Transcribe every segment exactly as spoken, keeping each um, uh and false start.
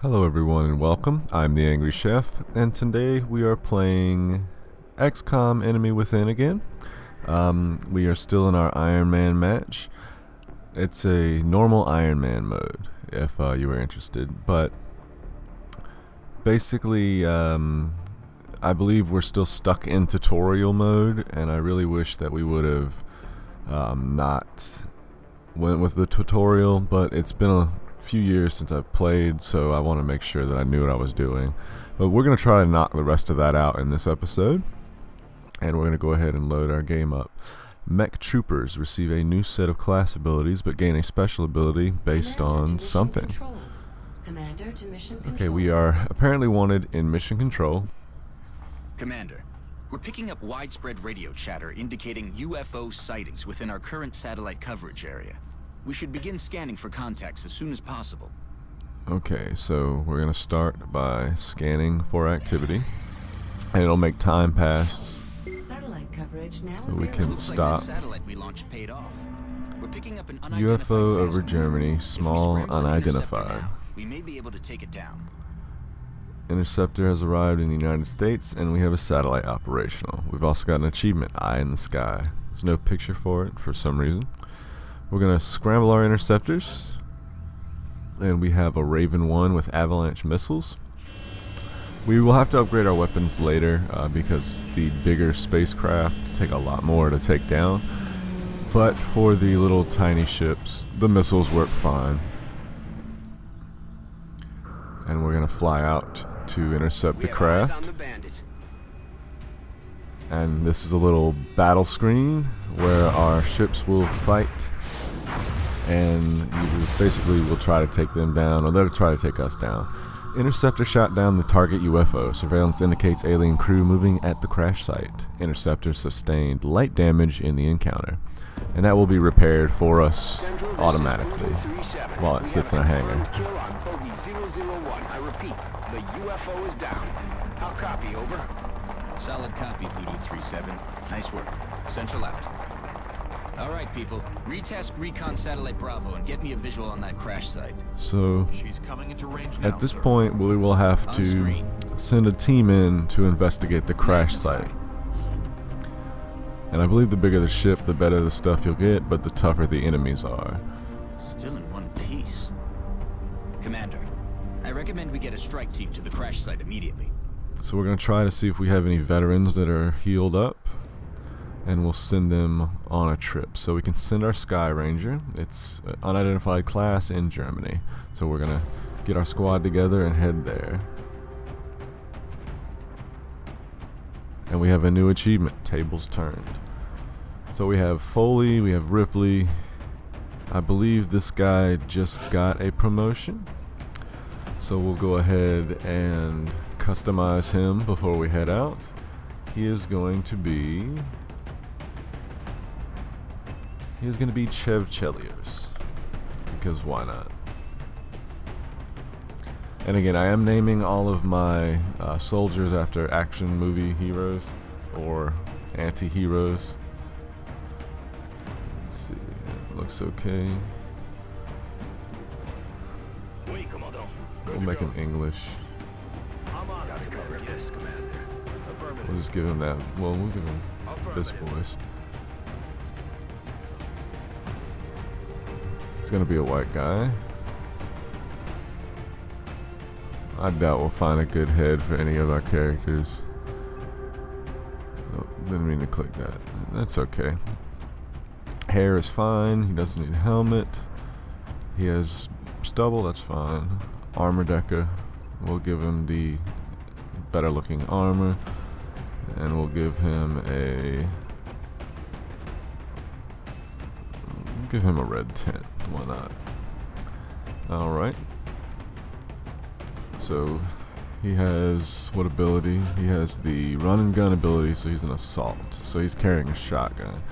Hello everyone and welcome. I'm the Angry Chef and today we are playing X COM Enemy Within again. Um, we are still in our Iron Man match. It's a normal Iron Man mode if uh, you were interested, but basically um, I believe we're still stuck in tutorial mode and I really wish that we would have um, not went with the tutorial, but it's been a few years since I've played, so I want to make sure that I knew what I was doing. But we're gonna try to knock the rest of that out in this episode, and we're gonna go ahead and load our game up. Mech troopers receive a new set of class abilities but gain a special ability based on something. Commander to mission control. Okay, we are apparently wanted in mission control. Commander, we're picking up widespread radio chatter indicating U F O sightings within our current satellite coverage area. We should begin scanning for contacts as soon as possible. Okay, so we're going to start by scanning for activity, and it'll make time pass satellite coverage now so we can stop. U F O over Germany, small, unidentified. We may be able to take it down. Interceptor has arrived in the United States, and we have a satellite operational. We've also got an achievement, Eye in the Sky. There's no picture for it for some reason. We're going to scramble our interceptors, and we have a Raven one with avalanche missiles. We will have to upgrade our weapons later uh, because the bigger spacecraft take a lot more to take down, but for the little tiny ships the missiles work fine. And we're going to fly out to intercept the craft. And this is a little battle screen where our ships will fight, and you basically will try to take them down, or they'll try to take us down. Interceptor shot down the target U F O. Surveillance indicates alien crew moving at the crash site. Interceptor sustained light damage in the encounter, and that will be repaired for us automatically while it sits in a hangar. I repeat, the U F O is down. I'll copy, over. Solid copy, Voodoo three seven. Nice work. Central out. Alright, people. Retask Recon Satellite Bravo and get me a visual on that crash site. So, she's coming into range now, at this sir. point, we will have to send a team in to investigate the crash site. And I believe the bigger the ship, the better the stuff you'll get, but the tougher the enemies are. Still in one piece. Commander, I recommend we get a strike team to the crash site immediately. So we're going to try to see if we have any veterans that are healed up, and we'll send them on a trip. So we can send our Sky Ranger. It's an unidentified class in Germany. So we're going to get our squad together and head there. And we have a new achievement, Tables Turned. So we have Foley, we have Ripley. I believe this guy just got a promotion. So we'll go ahead and customize him before we head out. He is going to be he is going to be Chev Chelios, because why not? And again, I am naming all of my uh, soldiers after action movie heroes or anti-heroes. Let's see, it looks okay. We'll make him English. We'll just give him that. Well, we'll give him this voice. It's gonna be a white guy. I doubt we'll find a good head for any of our characters. Oh, didn't mean to click that. That's okay. Hair is fine. He doesn't need a helmet. He has stubble. That's fine. Armor Decker. We'll give him the better looking armor. And we'll give him a we'll give him a red tint. Why not? All right. So he has what ability? He has the run and gun ability, so he's an assault. So he's carrying a shotgun.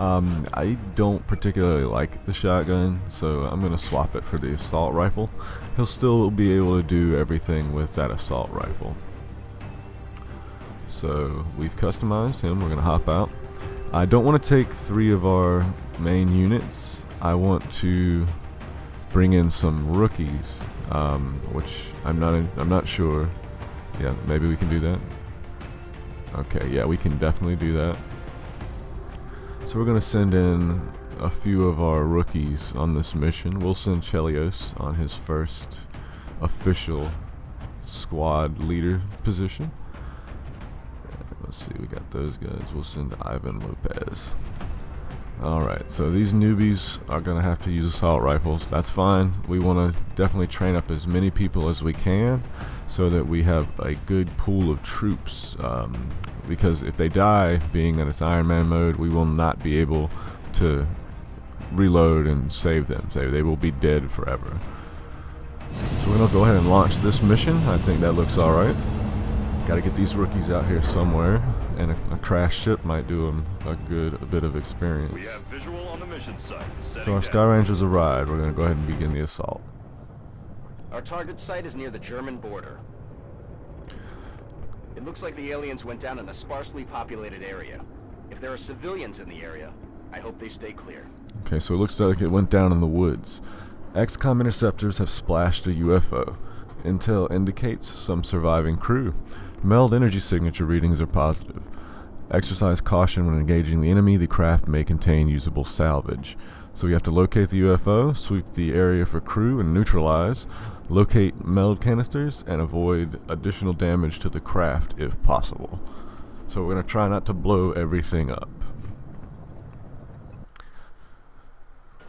Um, I don't particularly like the shotgun, so I'm gonna swap it for the assault rifle. He'll still be able to do everything with that assault rifle. So we've customized him. We're gonna hop out. I don't want to take three of our main units. I want to bring in some rookies um, which I'm not in, I'm not sure. Yeah, maybe we can do that. Okay, yeah, we can definitely do that. So we're gonna send in a few of our rookies on this mission. We'll send Chelios on his first official squad leader position. Let's see, we got those guys. We'll send Ivan Lopez. Alright, so these newbies are going to have to use assault rifles. That's fine. We want to definitely train up as many people as we can so that we have a good pool of troops. Um, because if they die, being that it's Iron Man mode, we will not be able to reload and save them. So they will be dead forever. So we're going to go ahead and launch this mission. I think that looks alright. Got to get these rookies out here somewhere, and a, a crash ship might do them a good a bit of experience. We have visual on the mission site. So our Sky Rangers arrived. We're going to go ahead and begin the assault. Our target site is near the German border. It looks like the aliens went down in a sparsely populated area. If there are civilians in the area, I hope they stay clear. Okay, so it looks like it went down in the woods. X COM interceptors have splashed a U F O. Intel indicates some surviving crew. Meld energy signature readings are positive. Exercise caution when engaging the enemy. The craft may contain usable salvage. So we have to locate the U F O, sweep the area for crew and neutralize, locate meld canisters, and avoid additional damage to the craft if possible. So we're going to try not to blow everything up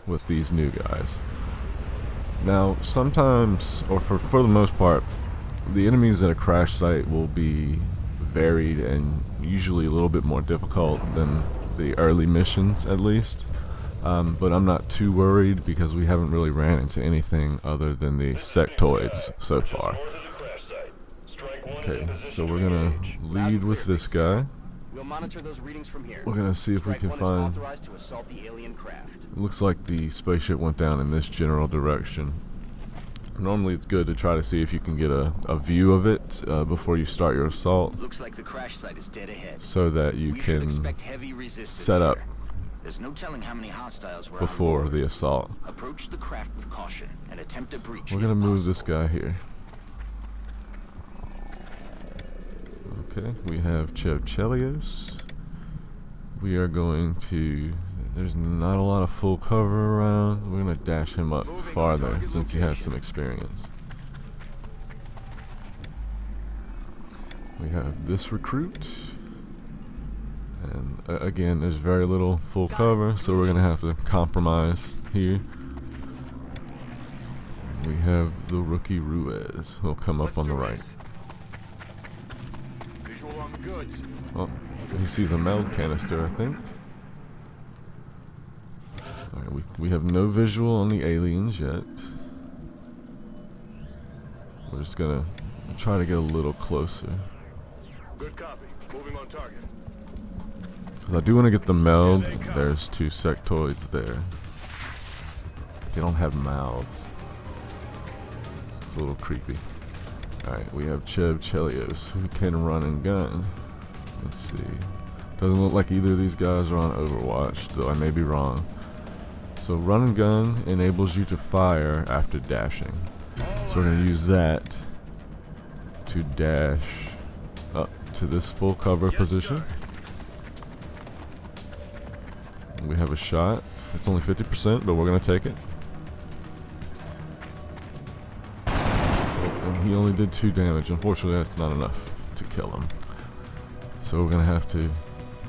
with these new guys. Now, sometimes, or for, for the most part, the enemies at a crash site will be varied and usually a little bit more difficult than the early missions, at least. Um, but I'm not too worried because we haven't really ran into anything other than the sectoids so far. Okay, so we're gonna lead with this guy. We'll monitor those readings from here. We're gonna see if we can find. It looks like the spaceship went down in this general direction. Normally, it's good to try to see if you can get a, a view of it uh, before you start your assault. Looks like the crash site is dead ahead. So that you can set up before the assault. Approach the craft with caution and attempt a breach. We're gonna move this guy here. Okay, we have Chev Chelios. We are going to... There's not a lot of full cover around. We're going to dash him up farther since he has some experience. We have this recruit. And uh, again, there's very little full cover, so we're going to have to compromise here. We have the rookie Ruiz, who'll come up on the right. Oh, he sees a meld canister, I think. Alright, we, we have no visual on the aliens yet. We're just gonna try to get a little closer. Good copy. Moving on target. Because I do want to get the meld. There's two sectoids there. They don't have mouths. It's a little creepy. Alright, we have Chev Chelios, who can run and gun. Let's see. Doesn't look like either of these guys are on Overwatch, though I may be wrong. So run and gun enables you to fire after dashing. So we're going to use that to dash up to this full cover position. We have a shot. It's only fifty percent, but we're going to take it. He only did two damage. Unfortunately, that's not enough to kill him. So we're gonna have to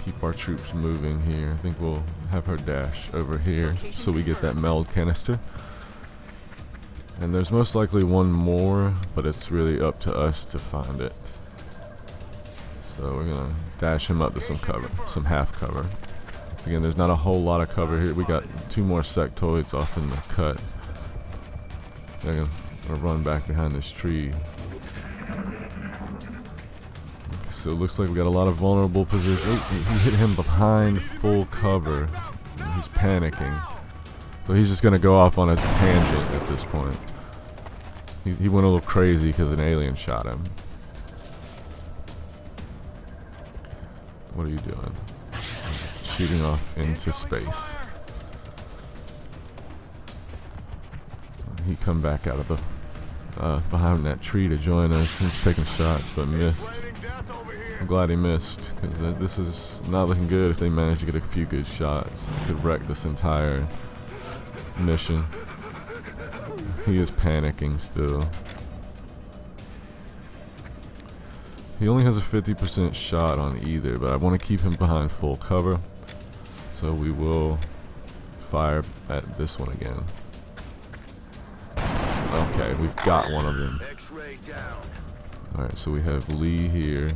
keep our troops moving here. I think we'll have her dash over here so we get that meld canister. And there's most likely one more, but it's really up to us to find it. So we're gonna dash him up to some cover, some half cover. Again, there's not a whole lot of cover here. We got two more sectoids off in the cut. There you go. I'm gonna run back behind this tree. So it looks like we got a lot of vulnerable positions. Oh, he hit him behind full cover. He's panicking. So he's just gonna go off on a tangent at this point. He, he went a little crazy because an alien shot him. What are you doing? Shooting off into space. He come back out of the uh, behind that tree to join us. He's taking shots, but missed. I'm glad he missed, because th this is not looking good if they manage to get a few good shots. Could wreck this entire mission. He is panicking still. He only has a fifty percent shot on either, but I want to keep him behind full cover. So we will fire at this one again. Okay, we've got one of them. Alright, so we have Lee here.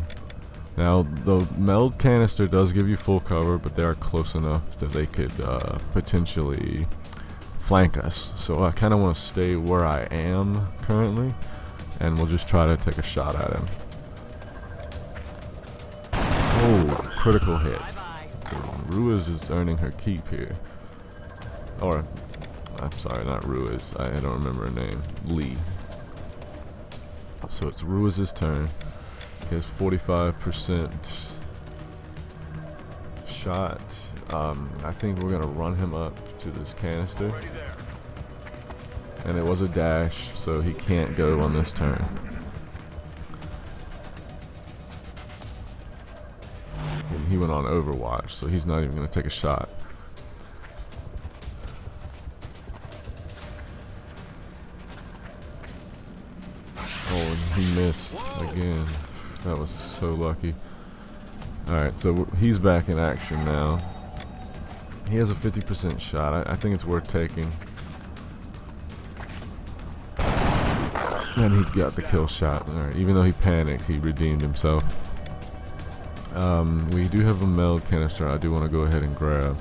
Now, the meld canister does give you full cover, but they are close enough that they could uh, potentially flank us. So I kind of want to stay where I am currently, and we'll just try to take a shot at him. Oh, critical hit. So Ruiz is earning her keep here. Or, I'm sorry, not Ruiz. I, I don't remember her name. Lee. So it's Ruiz's turn. He has forty-five percent shot. Um, I think we're going to run him up to this canister. And it was a dash, so he can't go on this turn. And he went on Overwatch, so he's not even going to take a shot. Oh, and he missed again. That was so lucky. Alright, so he's back in action now. He has a fifty percent shot. I, I think it's worth taking. And he got the kill shot. Alright, even though he panicked, he redeemed himself. Um, we do have a meld canister I do want to go ahead and grab.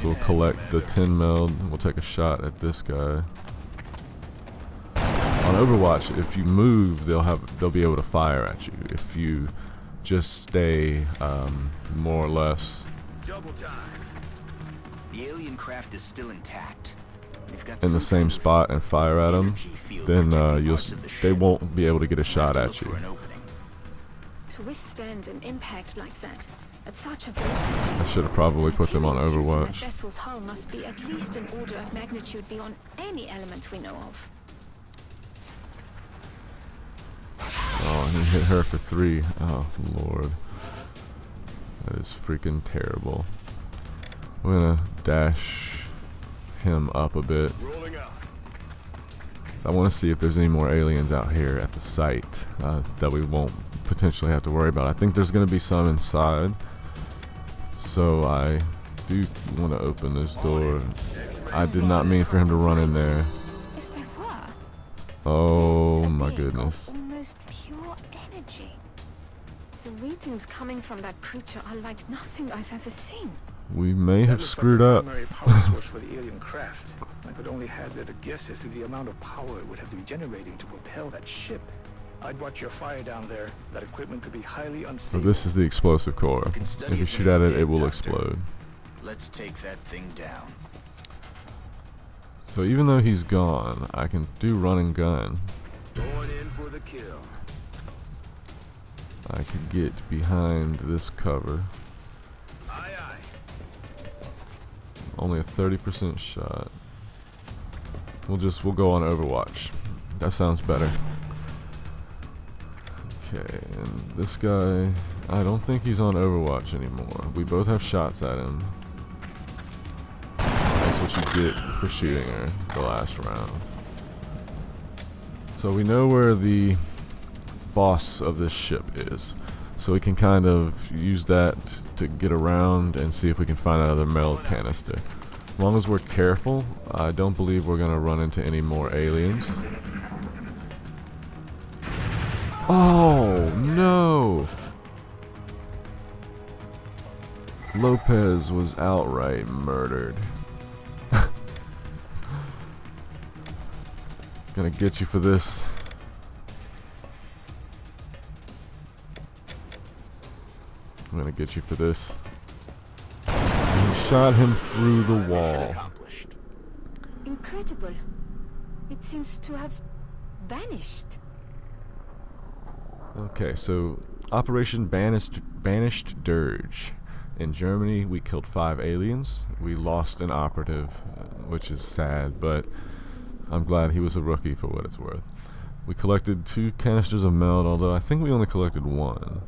So we'll collect the ten meld. And we'll take a shot at this guy. On Overwatch, if you move, they'll have they'll be able to fire at you. If you just stay um, more or less. Double time. The alien craft is still intact. They've got in the same spot and fire at them, then uh, you'll the they won't be able to get a shot at you. To withstand an impact like that, at such a velocity, I should have probably put them on Overwatch. The vessel's hull must be at least an order of magnitude beyond any element we know of. Oh, and he hit her for three. Oh, Lord. That is freaking terrible. We're going to dash him up a bit. I want to see if there's any more aliens out here at the site uh, that we won't potentially have to worry about. I think there's going to be some inside. So I do want to open this door. I did not mean for him to run in there. Oh, my goodness. The readings coming from that creature are like nothing I've ever seen. We may have screwed up. For the alien craft. I could only hazard a guess as to the amount of power it would have been generating to propel that ship. I'd watch your fire down there. That equipment could be highly unstable. So this is the explosive core. If you shoot at it, it will explode. Let's take that thing down. So even though he's gone, I can do run and gun. Going in for the kill. I could get behind this cover. Aye, aye. Only a thirty percent shot. We'll just, we'll go on Overwatch. That sounds better. Okay, and this guy, I don't think he's on Overwatch anymore. We both have shots at him. That's what you get for shooting her the last round. So we know where the boss of this ship is, so we can kind of use that to get around and see if we can find another meld canister. As long as we're careful, I don't believe we're gonna run into any more aliens. Oh no! Lopez was outright murdered. Gonna get you for this. I'm gonna get you for this. And he shot him through the wall. Incredible. It seems to have vanished. Okay, so Operation Banished, Banished Dirge. In Germany, we killed five aliens. We lost an operative, which is sad, but I'm glad he was a rookie for what it's worth. We collected two canisters of meld, although I think we only collected one.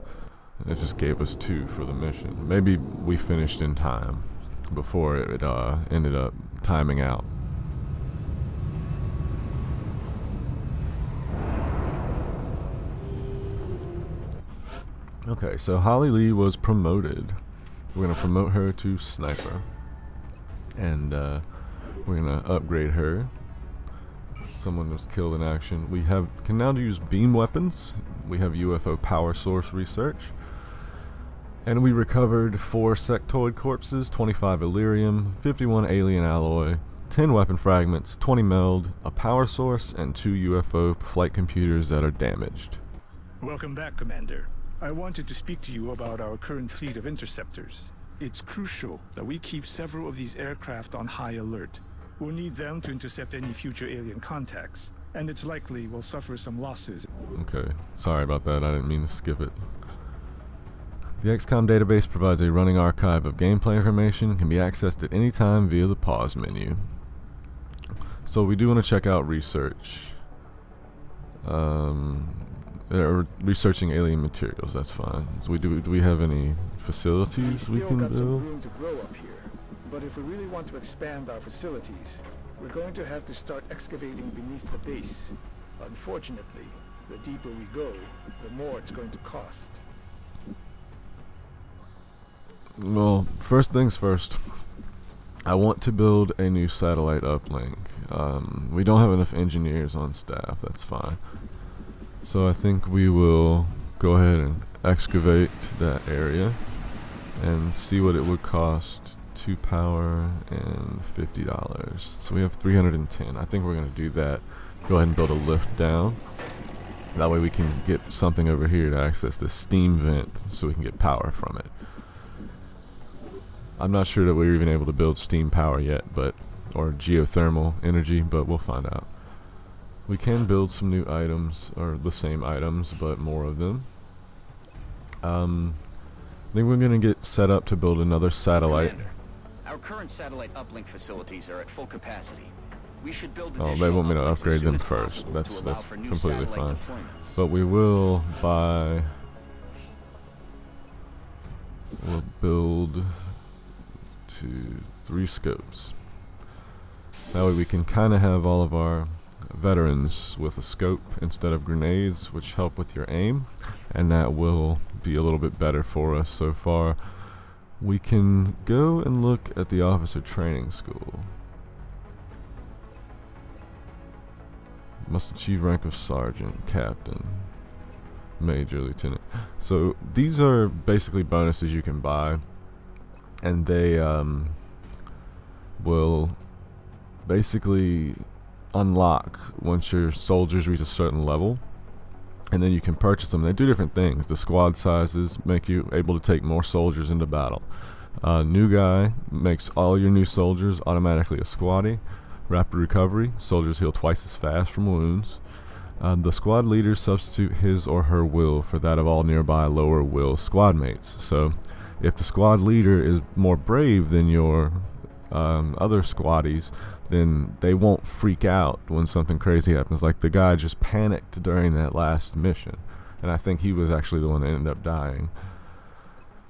It just gave us two for the mission. Maybe we finished in time before it uh, ended up timing out. Okay, so Holly Lee was promoted. We're going to promote her to sniper. And uh, we're going to upgrade her. Someone was killed in action. We have can now use beam weapons. We have U F O power source research. And we recovered four sectoid corpses, twenty-five Illyrium, fifty-one alien alloy, ten weapon fragments, twenty meld, a power source, and two U F O flight computers that are damaged. Welcome back, Commander. I wanted to speak to you about our current fleet of interceptors. It's crucial that we keep several of these aircraft on high alert. We'll need them to intercept any future alien contacts, and it's likely we'll suffer some losses. Okay, sorry about that, I didn't mean to skip it. The X COM database provides a running archive of gameplay information and can be accessed at any time via the pause menu. So we do want to check out research. Um... They're researching alien materials, that's fine. So we do, do we have any facilities we, we can got build? Some room to grow up here, but if we really want to expand our facilities, we're going to have to start excavating beneath the base. Unfortunately, the deeper we go, the more it's going to cost. Well, first things first, I want to build a new satellite uplink. Um, we don't have enough engineers on staff, that's fine. So I think we will go ahead and excavate that area and see what it would cost to power and fifty dollars. So we have three hundred ten. I think we're going to do that. Go ahead and build a lift down. That way we can get something over here to access the steam vent so we can get power from it. I'm not sure that we were even able to build steam power yet, but or geothermal energy, but we'll find out. We can build some new items, or the same items, but more of them. Um, I think we're going to get set up to build another satellite. Commander, our current satellite uplink facilities are at full capacity. We should build oh, they want me to upgrade them first. That's that's completely fine. But we will buy. We'll build two, three scopes. That way we can kind of have all of our veterans with a scope instead of grenades, which help with your aim, and that will be a little bit better for us so far. We can go and look at the officer training school. Must achieve rank of sergeant, captain, major, lieutenant. So these are basically bonuses you can buy, and they um, will basically unlock once your soldiers reach a certain level, and then you can purchase them. They do different things. The squad sizes make you able to take more soldiers into battle. Uh, new guy makes all your new soldiers automatically a squaddy. Rapid recovery, soldiers heal twice as fast from wounds. Uh, the squad leader substitutes his or her will for that of all nearby lower will squad mates. So if the squad leader is more brave than your um, other squaddies, then they won't freak out when something crazy happens. Like the guy just panicked during that last mission, and I think he was actually the one that ended up dying.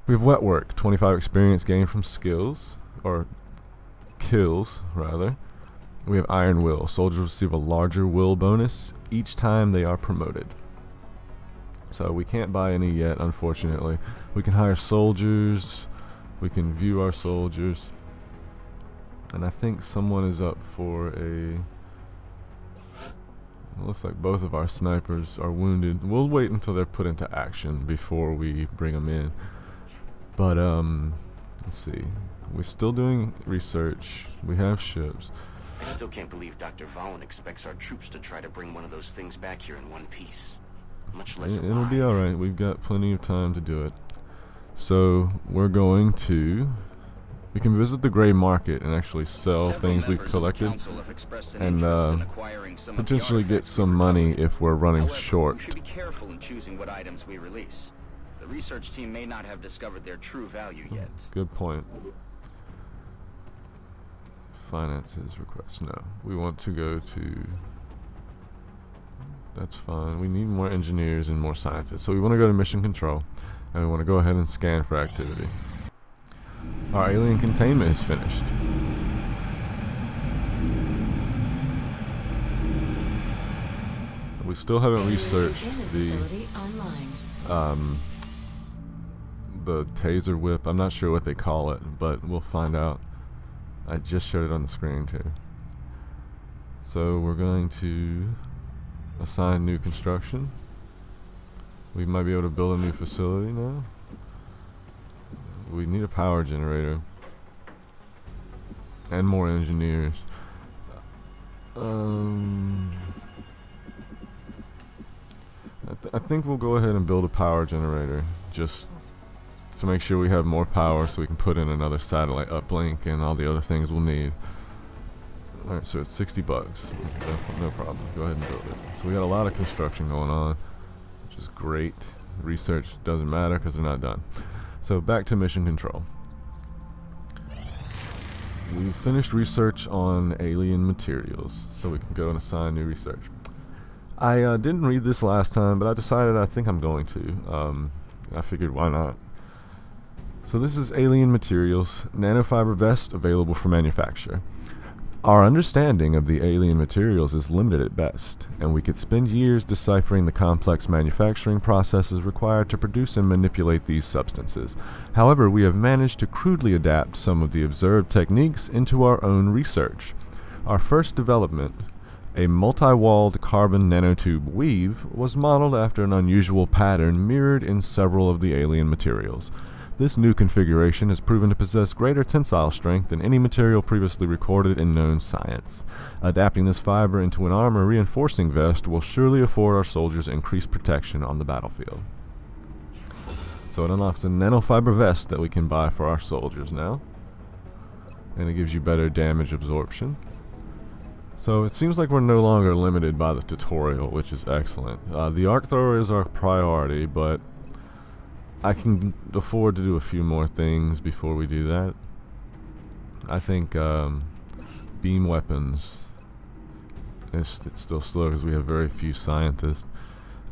We have wet work, twenty-five experience gained from skills, or kills rather. We have iron will. Soldiers receive a larger will bonus each time they are promoted. So we can't buy any yet, unfortunately. We can hire soldiers, we can view our soldiers. And I think someone is up for a... It looks like both of our snipers are wounded. We'll wait until they're put into action before we bring them in. But, um, let's see. We're still doing research. We have ships. I still can't believe Doctor Valen expects our troops to try to bring one of those things back here in one piece. Much less alive. It'll be alright. We've got plenty of time to do it. So, we're going to... We can visit the gray market and actually sell Several things we've collected an and uh, potentially get some money if we're running However, short. We should be careful in choosing what items we release. The research team may not have discovered their true value yet. Good point. finances request. No, we want to go to, that's fine. We need more engineers and more scientists. So we want to go to mission control, and we want to go ahead and scan for activity. Our alien containment is finished. We still haven't researched the um, the taser whip. I'm not sure what they call it, but we'll find out. I just showed it on the screen too. So we're going to assign new construction. We might be able to build a new facility now. We need a power generator and more engineers. Um. I, th I think we'll go ahead and build a power generator just to make sure we have more power so we can put in another satellite uplink and all the other things we'll need. Alright, so it's sixty bucks. No, no problem. Go ahead and build it. So we got a lot of construction going on, which is great. Research doesn't matter because they're not done. So back to mission control. We finished research on alien materials, so we can go and assign new research. I uh, didn't read this last time, but I decided I think I'm going to. Um, I figured why not. So this is alien materials, nanofiber vest available for manufacture. Our understanding of the alien materials is limited at best, and we could spend years deciphering the complex manufacturing processes required to produce and manipulate these substances. However, we have managed to crudely adapt some of the observed techniques into our own research. Our first development, a multi-walled carbon nanotube weave, was modeled after an unusual pattern mirrored in several of the alien materials. This new configuration has proven to possess greater tensile strength than any material previously recorded in known science. Adapting this fiber into an armor-reinforcing vest will surely afford our soldiers increased protection on the battlefield. So it unlocks a nanofiber vest that we can buy for our soldiers now, and it gives you better damage absorption. So it seems like we're no longer limited by the tutorial, which is excellent. Uh, the arc thrower is our priority, but I can afford to do a few more things before we do that. I think um, beam weapons is st still slow because we have very few scientists.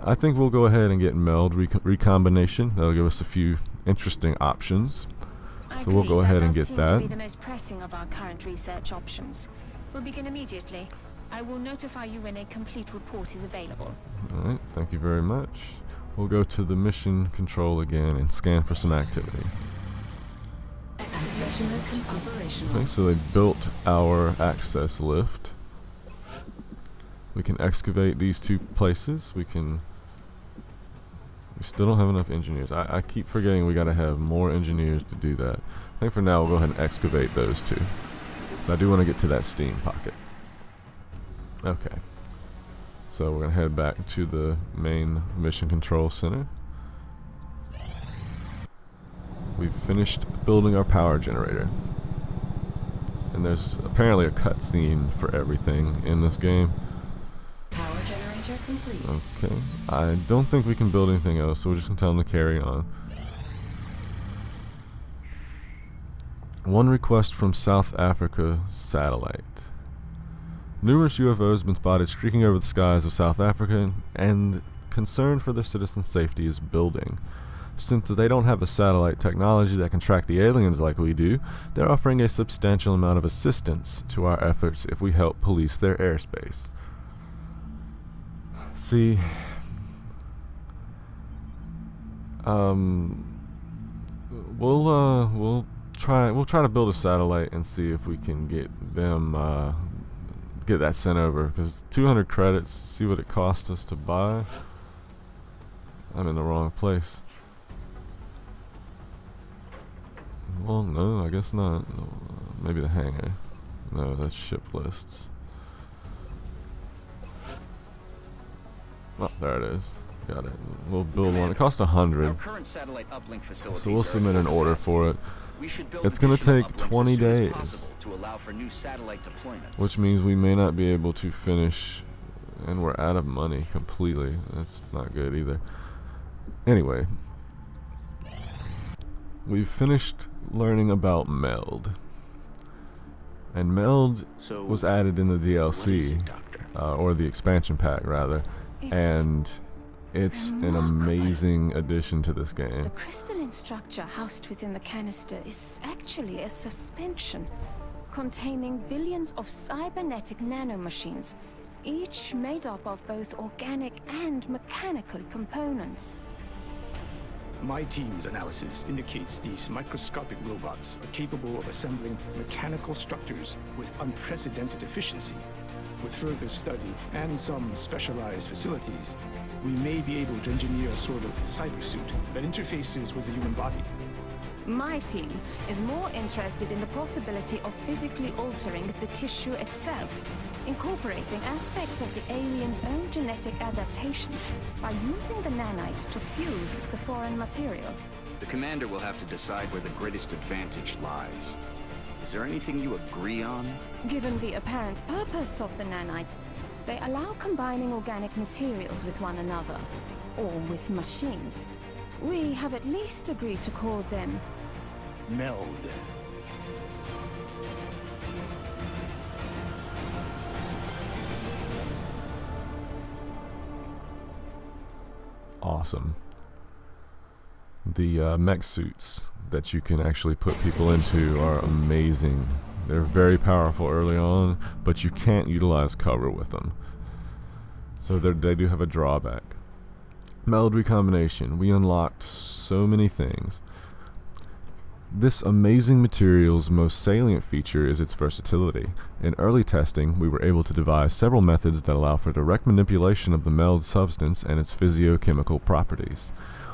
I think we'll go ahead and get meld rec recombination. That'll give us a few interesting options. So we'll go ahead and get that. To be the most pressing of our current research options. We'll begin immediately. I will notify you when a complete report is available. Alright, thank you very much. We'll go to the mission control again and scan for some activity. Okay, so they built our access lift. We can excavate these two places. We can... We still don't have enough engineers. I, I keep forgetting we gotta have more engineers to do that. I think for now we'll go ahead and excavate those two. I do want to get to that steam pocket. Okay. So we're going to head back to the main mission control center. We've finished building our power generator. And there's apparently a cutscene for everything in this game. Power generator complete. Okay. I don't think we can build anything else, so we're just going to tell them to carry on. One request from South Africa satellite. Numerous U F Os have been spotted streaking over the skies of South Africa, and concern for their citizens' safety is building. Since they don't have a satellite technology that can track the aliens like we do, they're offering a substantial amount of assistance to our efforts if we help police their airspace. See, um, we'll uh, we'll. Try, we'll try to build a satellite and see if we can get them uh, get that sent over, because two hundred credits, see what it cost us to buy. I'm in the wrong place. Well, no, I guess not. Maybe the hangar. No, that's ship lists. Well, there it is. Got it. We'll build one. It cost a hundred, so we'll submit an order for it. It's going to take twenty days, to allow for new satellite deployments, which means we may not be able to finish, and we're out of money completely. That's not good either. Anyway, we've finished learning about meld. And Meld so was added in the D L C, it, uh, or the expansion pack rather, it's and it's an amazing addition to this game. The crystalline structure housed within the canister is actually a suspension containing billions of cybernetic nanomachines, each made up of both organic and mechanical components. My team's analysis indicates these microscopic robots are capable of assembling mechanical structures with unprecedented efficiency. With further study and some specialized facilities, we may be able to engineer a sort of cybersuit that interfaces with the human body. My team is more interested in the possibility of physically altering the tissue itself, incorporating aspects of the alien's own genetic adaptations by using the nanites to fuse the foreign material. The commander will have to decide where the greatest advantage lies. Is there anything you agree on? Given the apparent purpose of the nanites, they allow combining organic materials with one another, or with machines. We have at least agreed to call them Meld. Awesome. The uh, mech suits that you can actually put people into are amazing. They're very powerful early on, but you can't utilize cover with them. So they do have a drawback. Meld Recombination. We unlocked so many things. This amazing material's most salient feature is its versatility. In early testing, we were able to devise several methods that allow for direct manipulation of the meld substance and its physiochemical properties.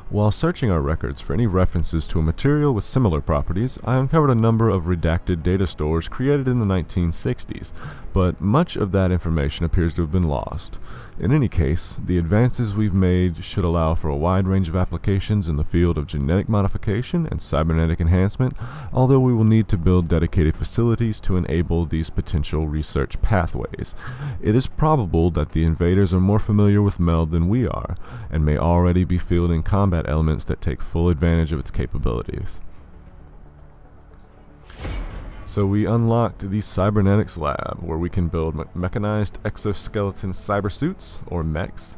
While searching our records for any references to a material with similar properties, I uncovered a number of redacted data stores created in the nineteen sixties, but much of that information appears to have been lost. In any case, the advances we've made should allow for a wide range of applications in the field of genetic modification and cybernetic enhancement, although we will need to build dedicated facilities to enable these potential research pathways. It is probable that the invaders are more familiar with meld than we are, and may already be fielding combat elements that take full advantage of its capabilities. So we unlocked the Cybernetics Lab, where we can build me mechanized exoskeleton cybersuits, or mechs,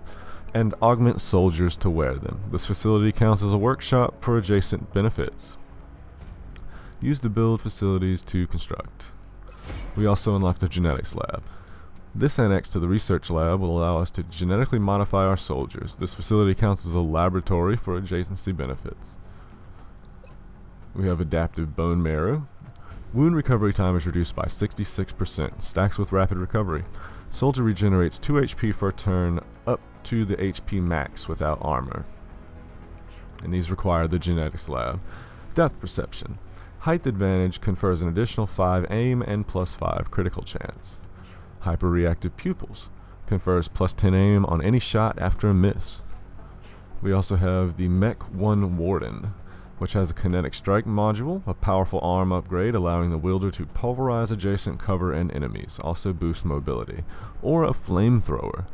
and augment soldiers to wear them. This facility counts as a workshop for adjacent benefits. Use the build facilities to construct. We also unlocked the Genetics Lab. This annex to the research lab will allow us to genetically modify our soldiers. This facility counts as a laboratory for adjacency benefits. We have adaptive bone marrow. Wound recovery time is reduced by sixty-six percent, stacks with rapid recovery. Soldier regenerates two H P for a turn up to the H P max without armor. And these require the genetics lab. Depth perception. Height advantage confers an additional five aim and plus five critical chance. Hyperreactive pupils confers plus ten aim on any shot after a miss. We also have the Mech one Warden, which has a kinetic strike module, a powerful arm upgrade allowing the wielder to pulverize adjacent cover and enemies, also boosts mobility, or a flamethrower,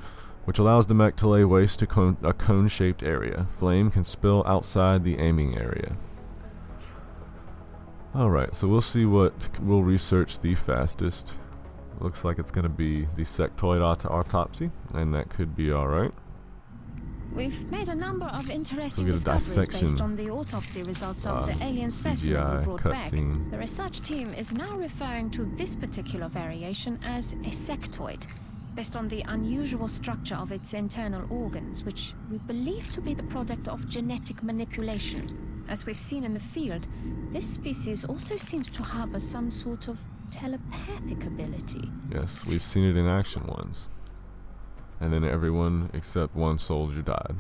which allows the mech to lay waste to cone, a cone-shaped area. Flame can spill outside the aiming area. Alright, so we'll see what we'll research the fastest. Looks like it's going to be the sectoid aut autopsy, and that could be alright. We've made a number of interesting so discoveries based on the autopsy results uh, of the alien specimen we brought back. Scene. The research team is now referring to this particular variation as a sectoid, based on the unusual structure of its internal organs, which we believe to be the product of genetic manipulation. As we've seen in the field, this species also seems to harbor some sort of telepathic ability. Yes, we've seen it in action once. And then everyone except one soldier died.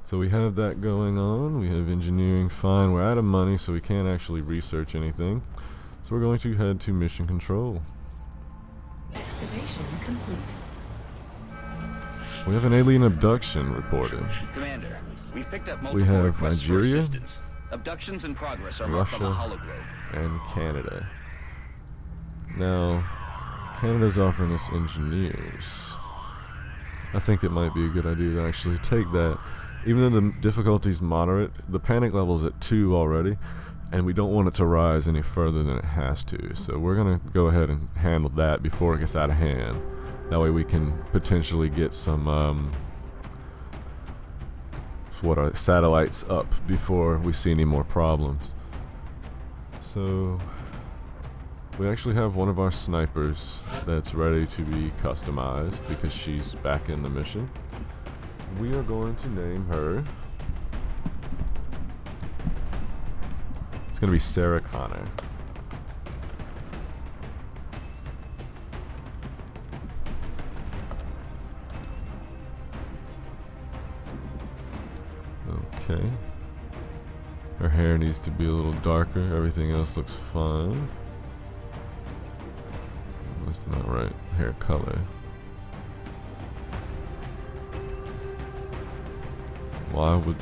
So we have that going on. We have engineering. Fine, we're out of money, so we can't actually research anything. So we're going to head to mission control. Excavation complete. We have an alien abduction reported. Commander, we've picked up multiple we have Nigeria, abductions in progress are marked on the hologlobe, and Canada. Now, Canada's offering us engineers. I think it might be a good idea to actually take that. Even though the difficulty's moderate, the panic level's at two already, and we don't want it to rise any further than it has to, so we're gonna go ahead and handle that before it gets out of hand. That way we can potentially get some um, what are satellites up before we see any more problems. So we actually have one of our snipers that's ready to be customized because she's back in the mission. We are going to name her, it's gonna be Sarah Connor. Okay. Her hair needs to be a little darker. Everything else looks fine. That's not right. Hair color. Why would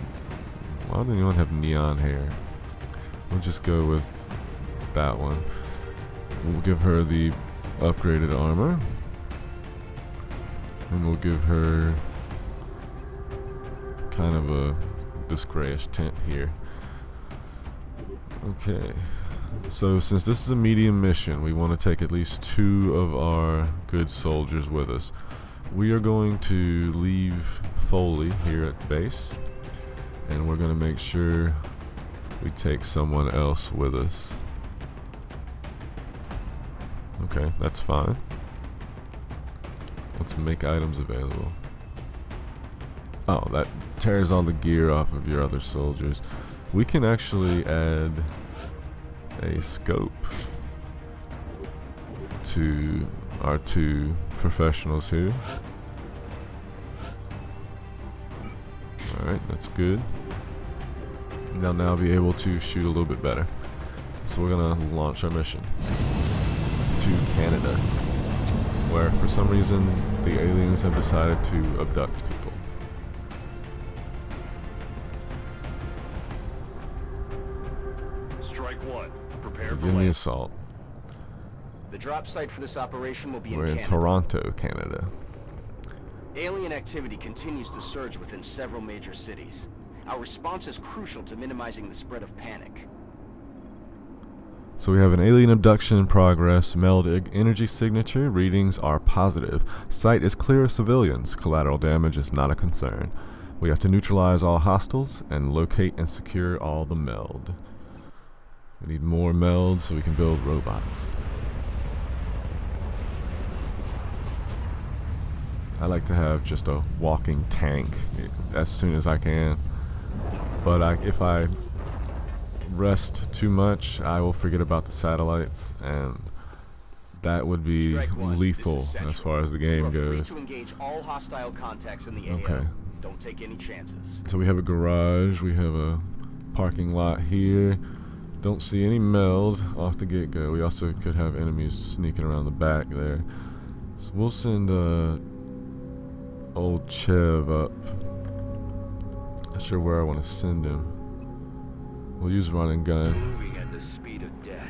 why would anyone have neon hair? We'll just go with that one. We'll give her the upgraded armor. And we'll give her kind of a this grayish tint here. Okay, so since this is a medium mission, we want to take at least two of our good soldiers with us. We are going to leave Foley here at base, and we're going to make sure we take someone else with us. Okay, that's fine. Let's make items available. Oh, that tears all the gear off of your other soldiers. We can actually add a scope to our two professionals here. Alright, that's good. They'll now be able to shoot a little bit better. So we're gonna launch our mission to Canada, where for some reason the aliens have decided to abduct people. Begin the assault. The drop site for this operation will be in, in Toronto, Canada. Alien activity continues to surge within several major cities. Our response is crucial to minimizing the spread of panic. So we have an alien abduction in progress. Meld energy signature readings are positive. Site is clear of civilians. Collateral damage is not a concern. We have to neutralize all hostiles and locate and secure all the meld. We need more melds so we can build robots. I like to have just a walking tank as soon as I can, but I, if I rest too much, I will forget about the satellites, and that would be lethal as far as the game goes. Free to engage all hostile contacts in the area. Okay. Don't take any chances. So we have a garage, we have a parking lot here. Don't see any meld off the get-go. We also could have enemies sneaking around the back there. So we'll send uh, old Chev up. Not sure where I want to send him. We'll use running gun. Moving at the speed of death.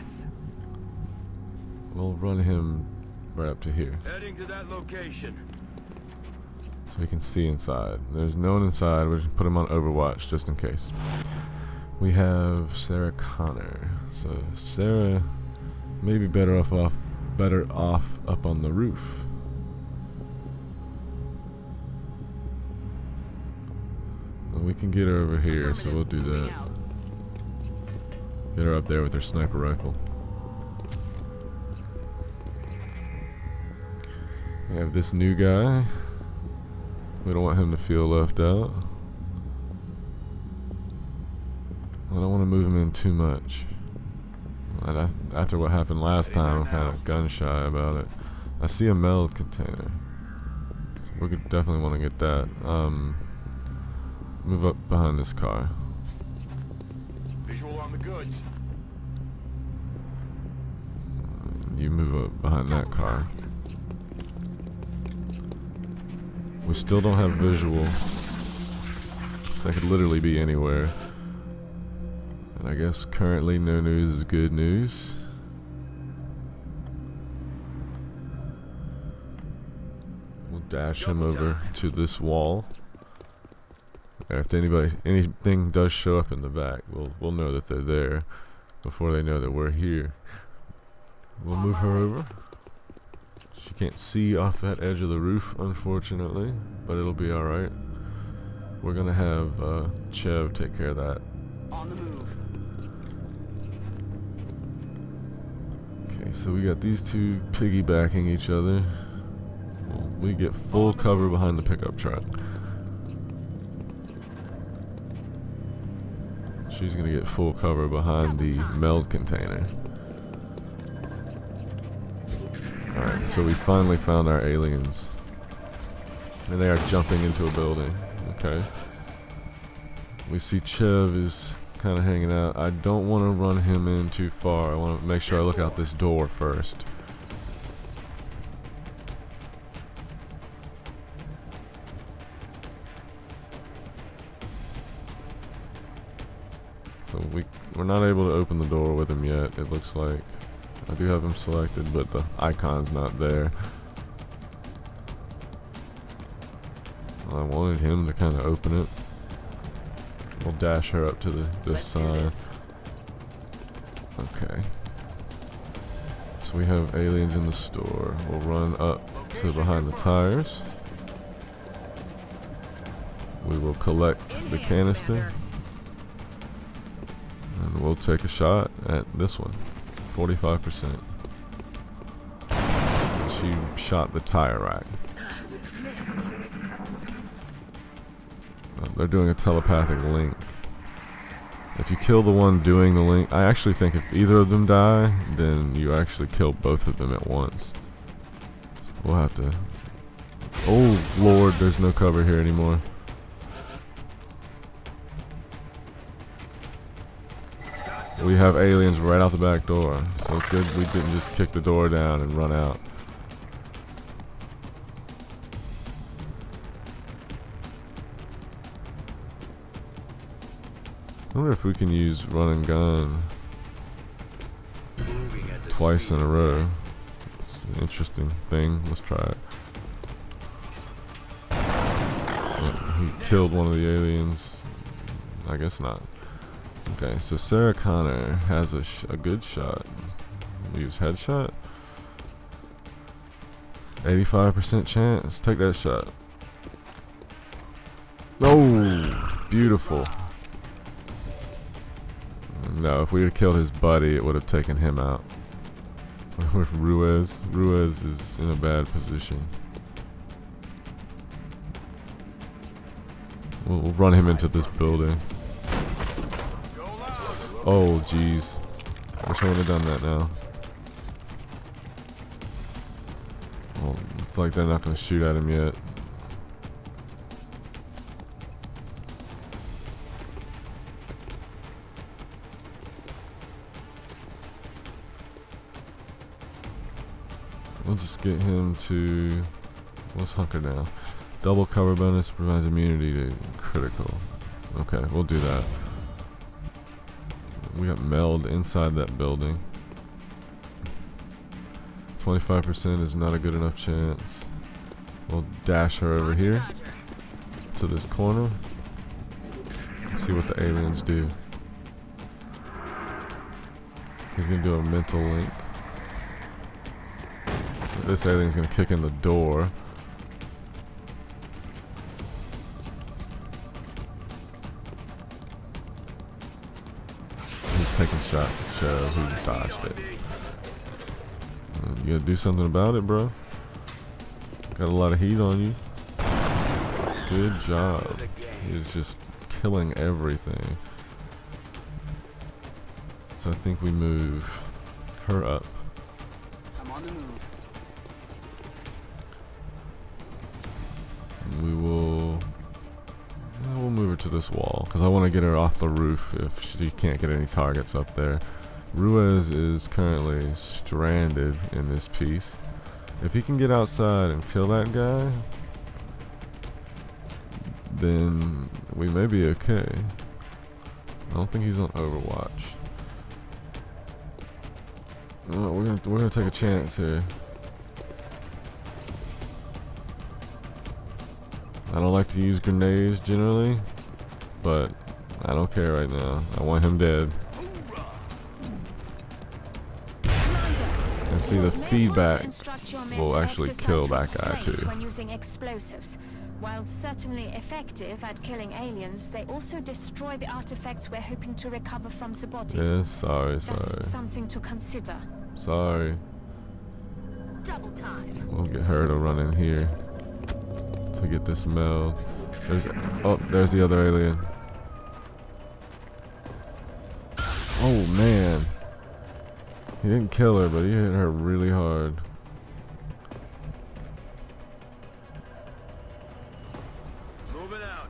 We'll run him right up to here. Heading to that location. So we can see inside. There's no one inside. We'll just put him on Overwatch just in case. We have Sarah Connor. So Sarah may be better off off better off up on the roof. Well, we can get her over here, so we'll do that. Get her up there with her sniper rifle. We have this new guy. We don't want him to feel left out. I don't want to move him in too much. I, after what happened last time, I'm kind of gun shy about it. I see a meld container. So we could definitely want to get that. Um, move up behind this car. Visual on the goods. You move up behind that car. We still don't have visual. That could literally be anywhere. I guess currently no news is good news. We'll dash him over to this wall. If anybody anything does show up in the back, we'll we'll know that they're there. before they know that we're here. We'll move her over. She can't see off that edge of the roof, unfortunately, but it'll be alright. We're gonna have uh, Chev take care of that. On the move. Okay, so we got these two piggybacking each other. Well, we get full cover behind the pickup truck. She's gonna get full cover behind the meld container. Alright, so we finally found our aliens. And they are jumping into a building. Okay. We see Chev is kind of hanging out. I don't want to run him in too far. I want to make sure I look out this door first. So we, we're not able to open the door with him yet, it looks like. I do have him selected, but the icon's not there. I wanted him to kind of open it. We'll dash her up to the this side. Okay. So we have aliens in the store. We'll run up to behind the tires. We will collect the canister. And we'll take a shot at this one. forty-five percent. She shot the tire rack. They're doing a telepathic link. If you kill the one doing the link, I actually think if either of them die, then you actually kill both of them at once. So we'll have to... Oh lord, there's no cover here anymore. We have aliens right out the back door, so it's good we didn't just kick the door down and run out. I wonder if we can use run and gun twice in a row. It's an interesting thing. Let's try it. Yeah, he killed one of the aliens. I guess not. Okay, so Sarah Connor has a, sh a good shot. We use headshot. eighty-five percent chance. Take that shot. Oh, beautiful. No, if we had killed his buddy, it would have taken him out. Ruiz. Ruiz is in a bad position. We'll, we'll run him into this building. Oh, jeez. I wish I would have done that now. Well, it's like they're not going to shoot at him yet. We'll just get him to... Let's hunker down. Double cover bonus provides immunity to critical. Okay, we'll do that. We got meld inside that building. twenty-five percent is not a good enough chance. We'll dash her over here to this corner. Let's see what the aliens do. He's going to do a mental link. This alien's gonna kick in the door. He's taking shots at Chev, who dodged it. You gotta do something about it, bro. Got a lot of heat on you. Good job. He's just killing everything. So I think we move her up. We will yeah, we'll move her to this wall because I want to get her off the roof if she can't get any targets up there. Ruiz is currently stranded in this piece. If he can get outside and kill that guy, then we may be okay. I don't think he's on Overwatch. No, we're gonna, we're gonna take a chance here. I don't like to use grenades generally, but I don't care right now. I want him dead. And see, the feedback will actually kill that guy too. When using explosives, while certainly effective at killing aliens, they also destroy the artifacts we're hoping to recover from the bodies. Yes, sorry, sorry. That's something to consider. Sorry. Double time. We'll get her to run in here to get this mail. There's oh, there's the other alien. Oh man. He didn't kill her, but he hit her really hard. Moving out.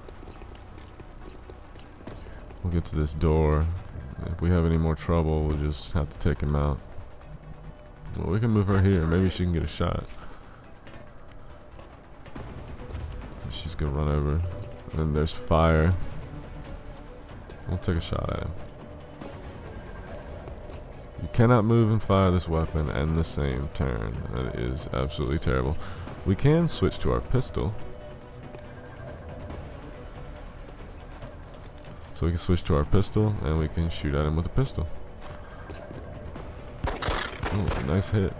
We'll get to this door. If we have any more trouble, we'll just have to take him out. Well, we can move her here. Maybe she can get a shot. She's gonna run over. And there's fire. We'll take a shot at him. You cannot move and fire this weapon in the same turn. That is absolutely terrible. We can switch to our pistol. So we can switch to our pistol and we can shoot at him with a pistol. Oh, nice hit.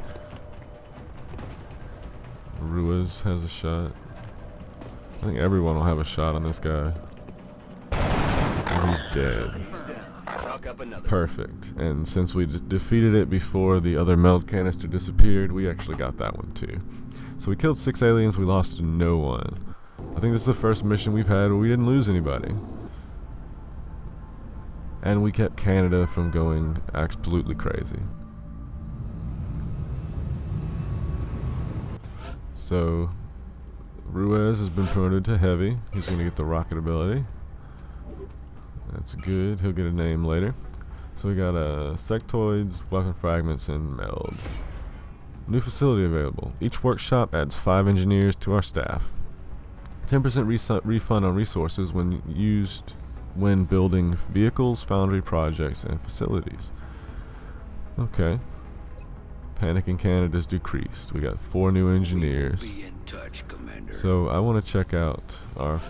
Ruiz has a shot. I think everyone will have a shot on this guy. And he's dead. Perfect. And since we d defeated it before the other meld canister disappeared, we actually got that one too. So we killed six aliens, we lost no one. I think this is the first mission we've had where we didn't lose anybody. And we kept Canada from going absolutely crazy. So Ruiz has been promoted to heavy. He's going to get the rocket ability. That's good. He'll get a name later. So we got uh, sectoids, weapon fragments, and meld. New facility available. Each workshop adds five engineers to our staff. ten percent refund on resources when used when building vehicles, foundry projects, and facilities. Okay. Panic in Canada is decreased. We got four new engineers. We'll be in touch, Commander. So I want to check out our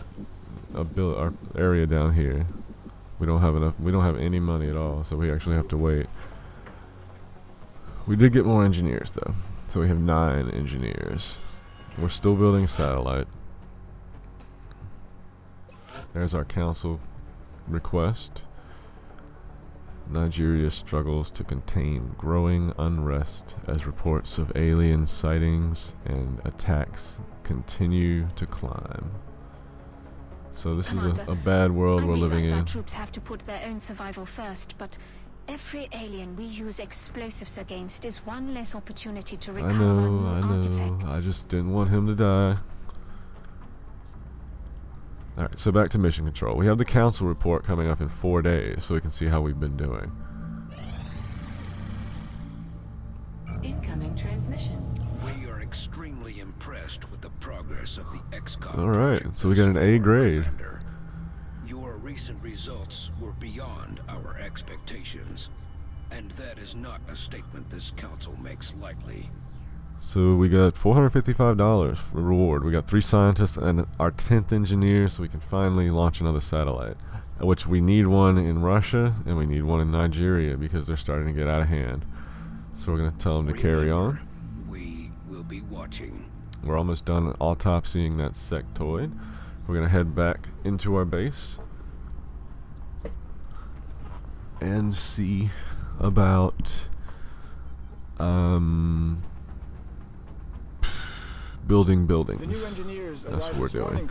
abil- our area down here. We don't have enough. We don't have any money at all, so we actually have to wait. We did get more engineers though, so we have nine engineers. We're still building a satellite. There's our council request. Nigeria struggles to contain growing unrest as reports of alien sightings and attacks continue to climb. So this Commander, is a, a bad world I we're living in. Our troops have to put their own survival first, but every alien we use explosives against is one less opportunity to recover. I know, I know. Artifacts. I just didn't want him to die. All right, so back to mission control. We have the council report coming up in four days, so we can see how we've been doing. Incoming transmission. We are extremely impressed with the progress of the X COM. All right, so we got an A grade. Commander, your recent results were beyond our expectations, and that is not a statement this council makes lightly. So we got four hundred fifty-five dollars for reward. We got three scientists and our tenth engineer, so we can finally launch another satellite, which we need one in Russia and we need one in Nigeria because they're starting to get out of hand. So we're going to tell them to carry on. We will be watching. We're almost done autopsying that sectoid. We're going to head back into our base and see about um, building buildings. That's what we're doing.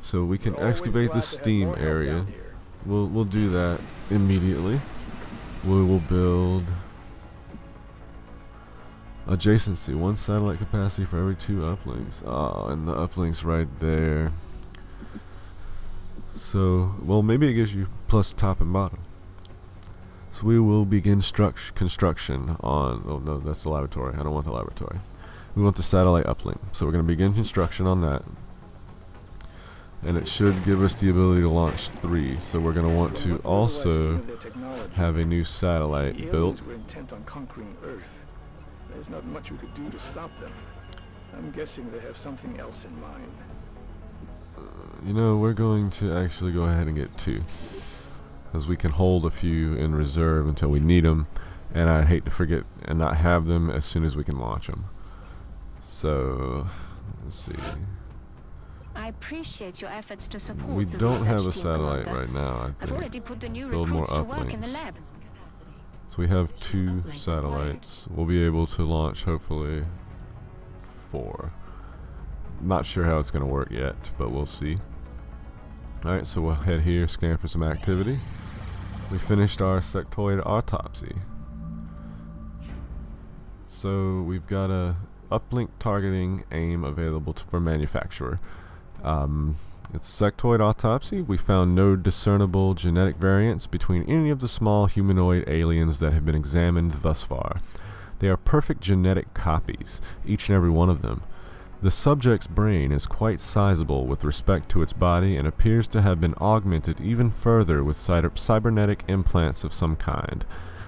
So we can excavate the steam area. We'll, we'll do that immediately. We will build adjacency, one satellite capacity for every two uplinks. Oh, and the uplinks right there. So, well, maybe it gives you plus top and bottom. So we will begin struct construction on, oh no, that's the laboratory. I don't want the laboratory. We want the satellite uplink. So we're going to begin construction on that. And it should give us the ability to launch three. So we're going to want to also have a new satellite built. There's not much we could do to stop them. I'm guessing they have something else in mind. Uh, you know, we're going to actually go ahead and get two, because we can hold a few in reserve until we need them, and I'd hate to forget and not have them as soon as we can launch them. So let's see. I appreciate your efforts to support. We don't have a satellite right now. I think build more uplinks. So we have two satellites. We'll be able to launch hopefully four. Not sure how it's going to work yet, but we'll see. Alright, so we'll head here, scan for some activity. We finished our sectoid autopsy. So we've got a uplink targeting aim available to, for manufacturer. Um, it's a sectoid autopsy. We found no discernible genetic variants between any of the small humanoid aliens that have been examined thus far. They are perfect genetic copies, each and every one of them. The subject's brain is quite sizable with respect to its body and appears to have been augmented even further with cybernetic implants of some kind.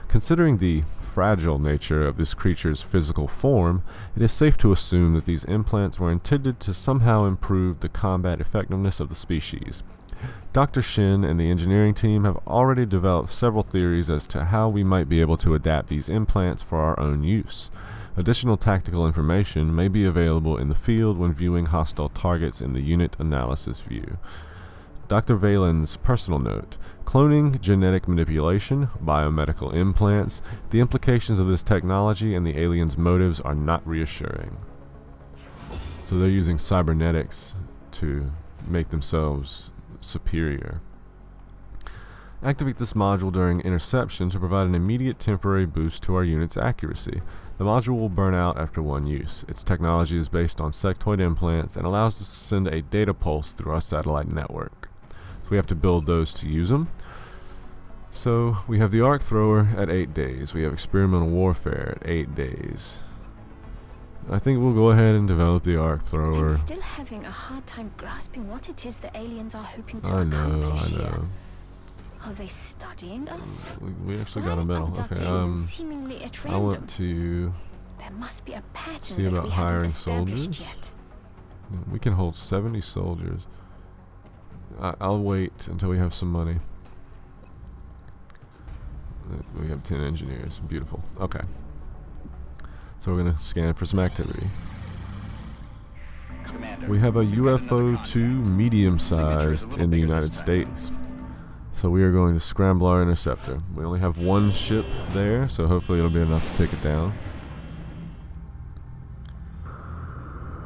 Considering the fragile nature of this creature's physical form, it is safe to assume that these implants were intended to somehow improve the combat effectiveness of the species. Doctor Shin and the engineering team have already developed several theories as to how we might be able to adapt these implants for our own use. Additional tactical information may be available in the field when viewing hostile targets in the unit analysis view. Doctor Valen's personal note: cloning, genetic manipulation, biomedical implants, the implications of this technology and the aliens' motives are not reassuring. So they're using cybernetics to make themselves superior. Activate this module during interception to provide an immediate temporary boost to our unit's accuracy. The module will burn out after one use. Its technology is based on sectoid implants and allows us to send a data pulse through our satellite network. So we have to build those to use them. So we have the arc thrower at eight days. We have experimental warfare at eight days. I think we'll go ahead and develop the arc thrower. I'm still having a hard time grasping what it is the aliens are hoping to accomplish here. I know, I know. Are they studying us? We, we actually got a medal. Okay, um, I want to there must be a see about hiring soldiers. Yet. We can hold seventy soldiers. I, I'll wait until we have some money. We have ten engineers. Beautiful. Okay. So we're going to scan for some activity. Commander, we have a U F O two medium-sized in the United States. So we are going to scramble our interceptor. We only have one ship there, so hopefully it'll be enough to take it down.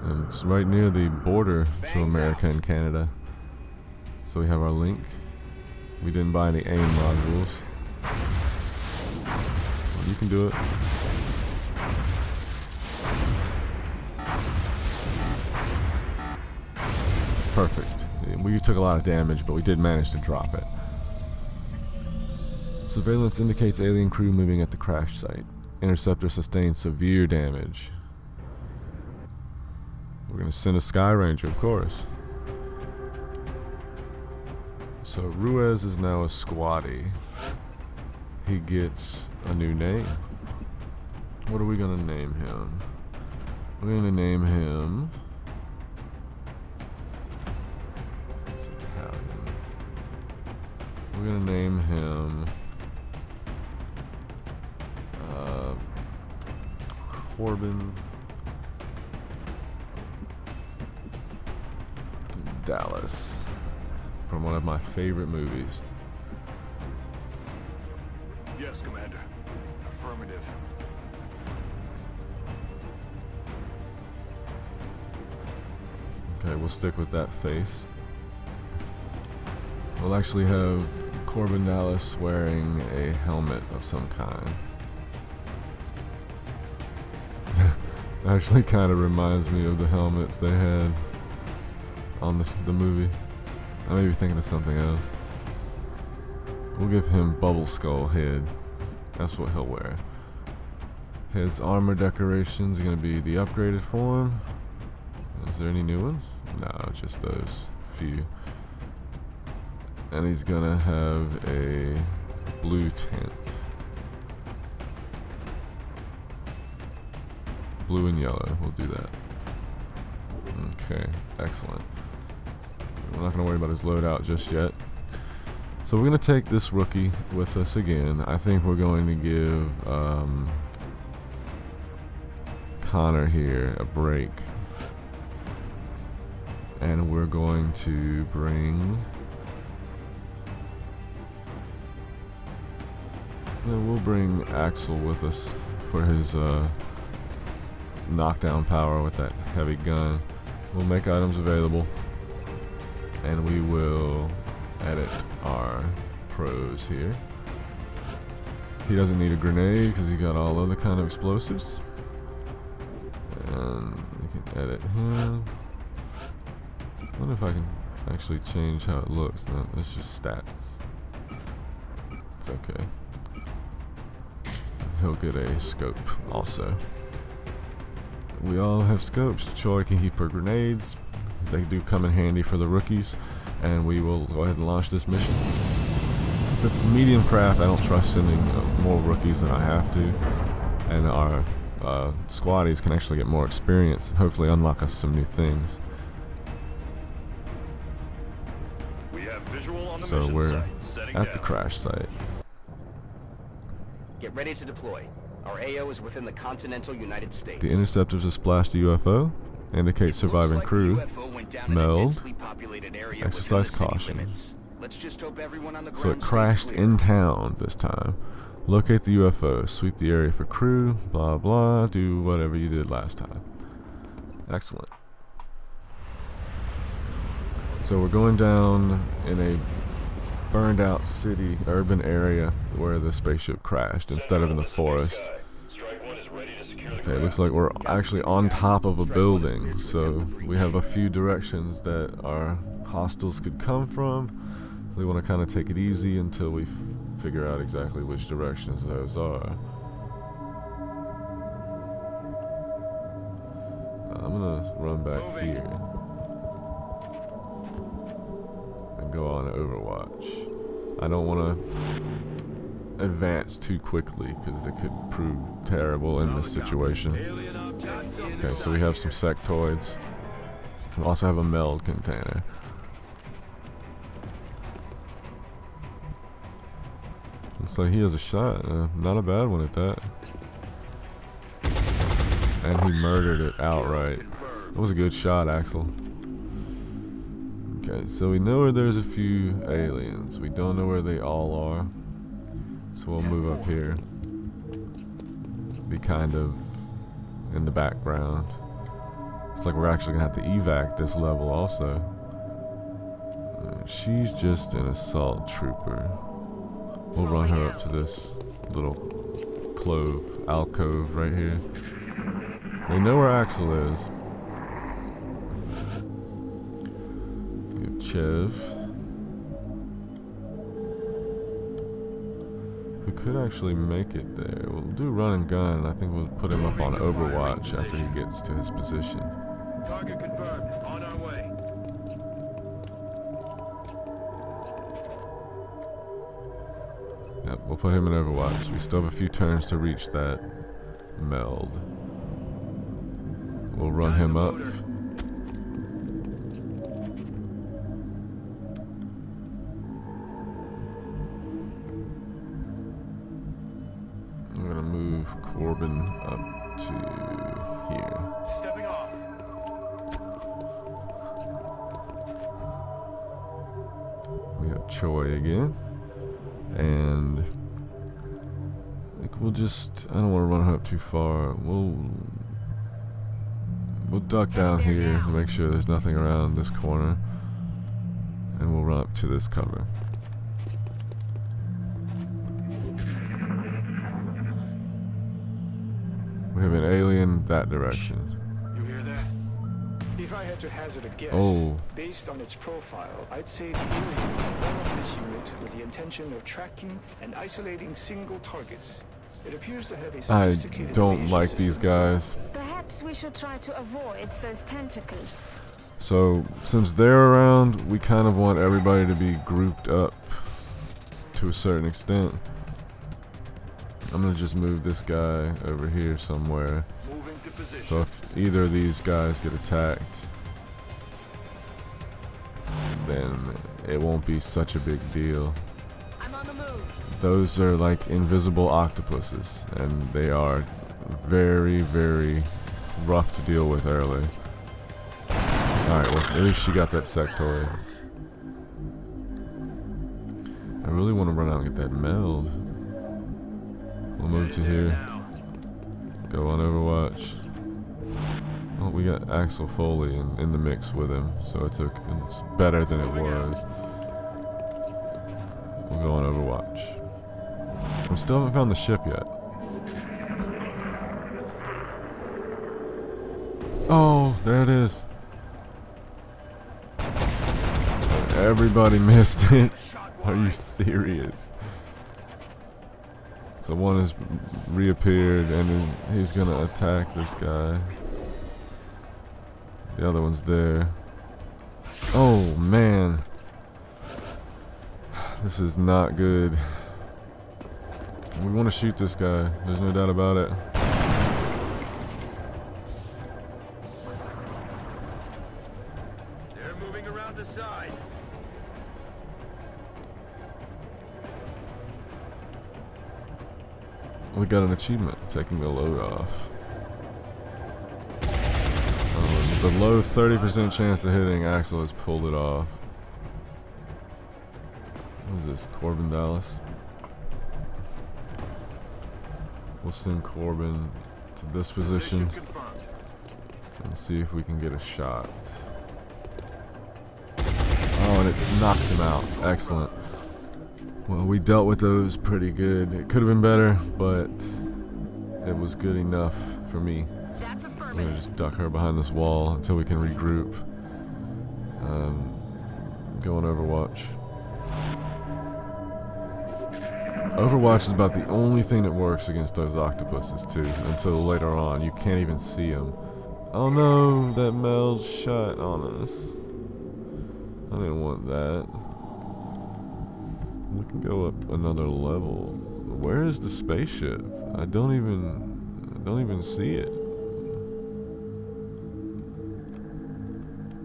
And it's right near the border to America and Canada. So we have our link. We didn't buy any AIM modules. You can do it. Perfect. We took a lot of damage, but we did manage to drop it. Surveillance indicates alien crew moving at the crash site. Interceptor sustained severe damage. We're going to send a Sky Ranger, of course. So Ruiz is now a squatty. He gets a new name. What are we going to name him? We're going to name him... It's Italian. We're going to name him... Corbin Dallas, from one of my favorite movies. Yes, Commander. Affirmative. Okay, we'll stick with that face. We'll actually have Corbin Dallas wearing a helmet of some kind. Actually kind of reminds me of the helmets they had on the, the movie. I may be thinking of something else. We'll give him Bubble Skull Head. That's what he'll wear. His armor decorations are going to be the upgraded form. Is there any new ones? No, just those few. And he's going to have a blue tint. Blue and yellow, we'll do that. Okay, excellent. We're not going to worry about his loadout just yet. So we're going to take this rookie with us again. I think we're going to give um, Connor here a break. And we're going to bring... And we'll bring Axel with us for his uh, knockdown power with that heavy gun. We'll make items available, and we will edit our pros here. He doesn't need a grenade because he got all other kind of explosives. And we can edit him. I wonder if I can actually change how it looks. No, it's just stats. It's okay. He'll get a scope also. We all have scopes. Choi can keep her grenades. They do come in handy for the rookies. And we will go ahead and launch this mission. Since it's a medium craft, I don't trust sending uh, more rookies than I have to. And our uh, squaddies can actually get more experience and hopefully unlock us some new things. We have visual on the so we're site, at down. the crash site. Get ready to deploy. Our A O is within the continental United States. The interceptors have splashed the U F O. Indicate surviving like crew. Meld. Exercise caution. Let's just hope everyone on the so it crashed in town this time. Locate the U F O. Sweep the area for crew. Blah blah. Do whatever you did last time. Excellent. So we're going down in a burned out city, urban area where the spaceship crashed instead of in the forest. Okay, looks like we're actually on top of a building, so we have a few directions that our hostiles could come from. So we want to kind of take it easy until we f figure out exactly which directions those are. I'm gonna run back here and go on Overwatch. I don't want to advance too quickly because it could prove terrible in this situation. Okay, so we have some sectoids. We also have a meld container. Looks like he has a shot. Uh, not a bad one at that. And he murdered it outright. That was a good shot, Axel. Okay, so we know where there's a few aliens. We don't know where they all are. So we'll move up here. Be kind of in the background. It's like we're actually going to have to evac this level also. Uh, she's just an assault trooper. We'll run her up to this little clove, alcove right here. They know where Axel is. Chev, who could actually make it there. We'll do run and gun, and I think we'll put him up on Overwatch after he gets to his position. Target confirmed. On our way. Yep, we'll put him in Overwatch. We still have a few turns to reach that meld. We'll run him up. Corbin up to here. Stepping off. We have Choi again, and I think we'll just—I don't want to run her up too far. We'll we'll duck down here, make sure there's nothing around this corner, and we'll run up to this cover. We have an alien that direction. You hear that? If I had to hazard a guess, oh. based on its profile, I'd say the alien developed this unit with the intention of tracking and isolating single targets. It appears to have a sophisticated I don't like these guys. Perhaps we should try to avoid those tentacles. So, since they're around, we kind of want everybody to be grouped up to a certain extent. I'm gonna just move this guy over here somewhere. So if either of these guys get attacked, then it won't be such a big deal. those are like invisible octopuses, and they are very, very rough to deal with early. Alright, well, at least she got that sectoid. I really want to run out and get that meld. We'll move to here. Go on Overwatch. Oh, we got Axel Foley in, in the mix with him, so it's, a, it's better than it was. We'll go on Overwatch. I still haven't found the ship yet. Oh, there it is. Everybody missed it. Are you serious? So one has reappeared and he's gonna attack this guy. The other one's there. Oh man. This is not good. We want to shoot this guy. There's no doubt about it. They're moving around the side. We got an achievement, taking the load off. Um, the low thirty percent chance of hitting Axel has pulled it off. What is this, Corbin Dallas? We'll send Corbin to this position and see if we can get a shot. Oh, and it knocks him out. Excellent. Well, we dealt with those pretty good. It could have been better, but it was good enough for me. I'm gonna just duck her behind this wall until we can regroup. Um, go on Overwatch. Overwatch is about the only thing that works against those octopuses too, until later on. You can't even see them. Oh no, that meld shot on us. I didn't want that. We can go up another level. Where is the spaceship? I don't even, I don't even see it.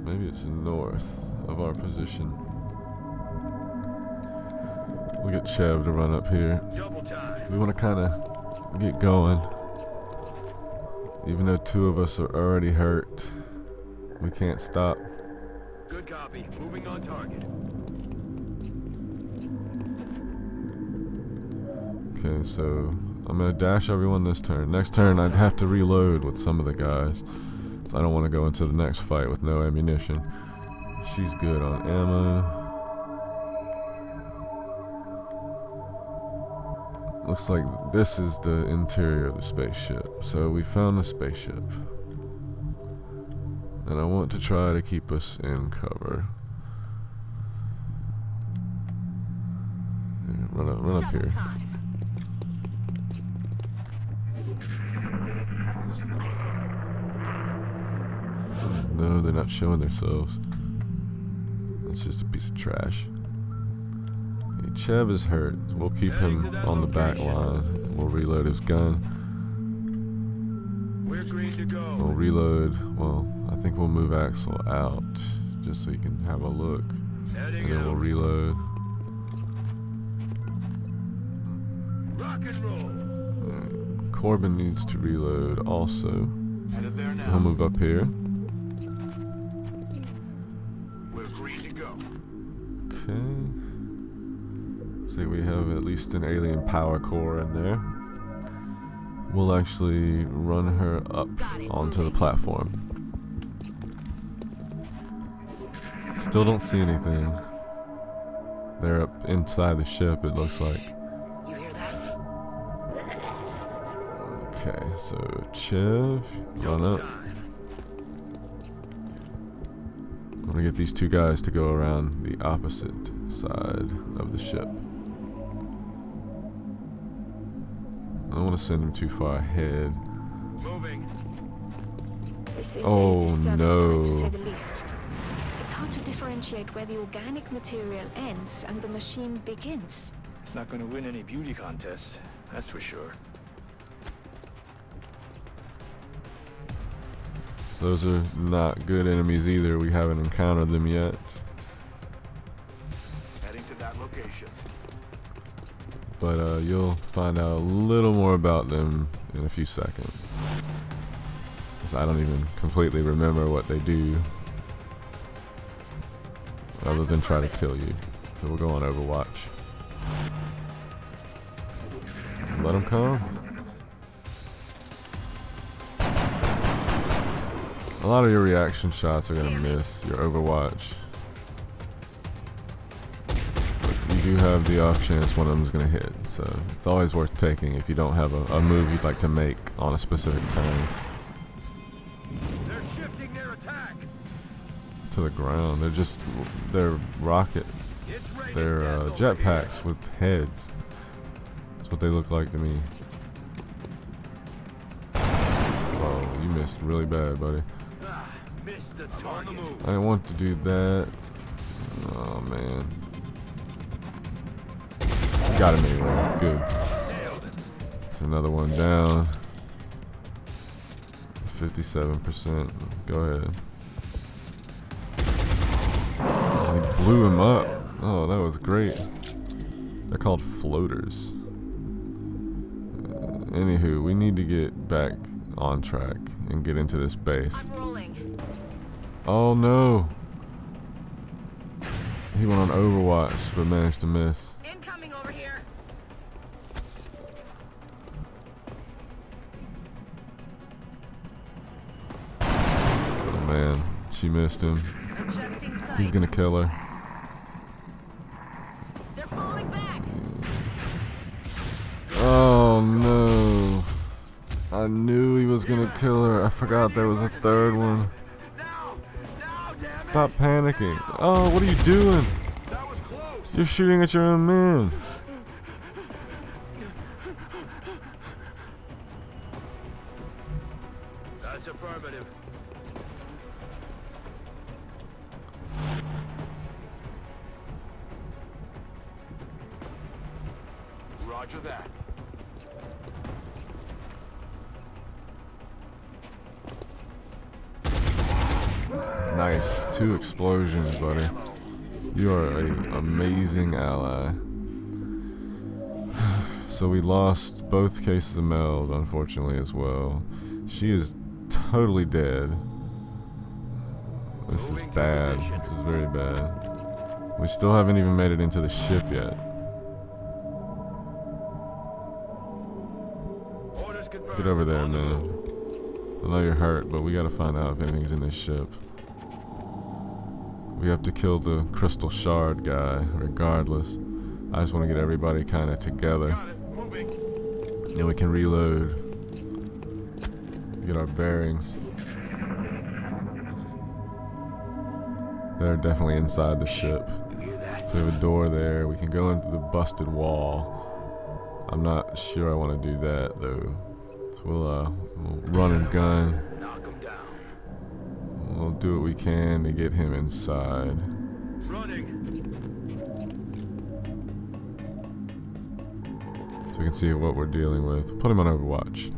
Maybe it's north of our position. We got Chev to run up here. We want to kind of get going. Even though two of us are already hurt, we can't stop. Good copy. Moving on target. Okay, so I'm gonna dash everyone this turn. Next turn I'd have to reload with some of the guys, so I don't want to go into the next fight with no ammunition. She's good on ammo. Looks like this is the interior of the spaceship. So we found the spaceship, and I want to try to keep us in cover. Yeah, run up, run up here. No, they're not showing themselves. That's just a piece of trash. Hey, Chev is hurt. We'll keep him on the back line. We'll reload his gun. We're green to go. We'll reload. Well, I think we'll move Axel out just so he can have a look. And then we'll reload. Rock and roll. Right. Corbin needs to reload also. He'll move up here. See, we have at least an alien power core in there. We'll actually run her up onto the platform. Still don't see anything. They're up inside the ship, it looks like. Okay, so Chev, run up. I'm gonna get these two guys to go around the opposite side of the ship. I don't want to send him too far ahead. Moving. Oh no. To say the least. It's hard to differentiate where the organic material ends and the machine begins. It's not going to win any beauty contests, that's for sure. Those are not good enemies either. We haven't encountered them yet. Heading to that location. but uh, you'll find out a little more about them in a few seconds. I don't even completely remember what they do, other than try to kill you. So we'll go on Overwatch. Let them come. A lot of your reaction shots are going to miss your Overwatch. But you do have the off chance one of them is going to hit, so it's always worth taking if you don't have a, a move you'd like to make on a specific time. To the ground. They're just, they're rocket. They're uh, jetpacks with heads. That's what they look like to me. Oh, you missed really bad, buddy. I didn't want to do that. Oh, man. Got him anyway. Good. It's another one down. fifty-seven percent. Go ahead. Blew him up. Oh, that was great. They're called floaters. Uh, anywho, we need to get back on track and get into this base. Oh no! He went on Overwatch but managed to miss. Incoming over here. Oh man, she missed him. He's gonna kill her. Oh no, I knew he was gonna kill her. I forgot there was a third one. Stop panicking. Oh, what are you doing? You're shooting at your own man. That's affirmative. Roger that. Nice. Two explosions, buddy. You are an amazing ally. So we lost both cases of Meld, unfortunately, as well. She is totally dead. This is bad. This is very bad. We still haven't even made it into the ship yet. Get over there, man. I know you're hurt, but we gotta find out if anything's in this ship. We have to kill the crystal shard guy, regardless. I just want to get everybody kind of together. Then we can reload. Get our bearings. They're definitely inside the ship. So we have a door there. We can go into the busted wall. I'm not sure I want to do that, though. So we'll, uh, we'll run and gun. We'll do what we can to get him inside. So we can see what we're dealing with. Put him on Overwatch.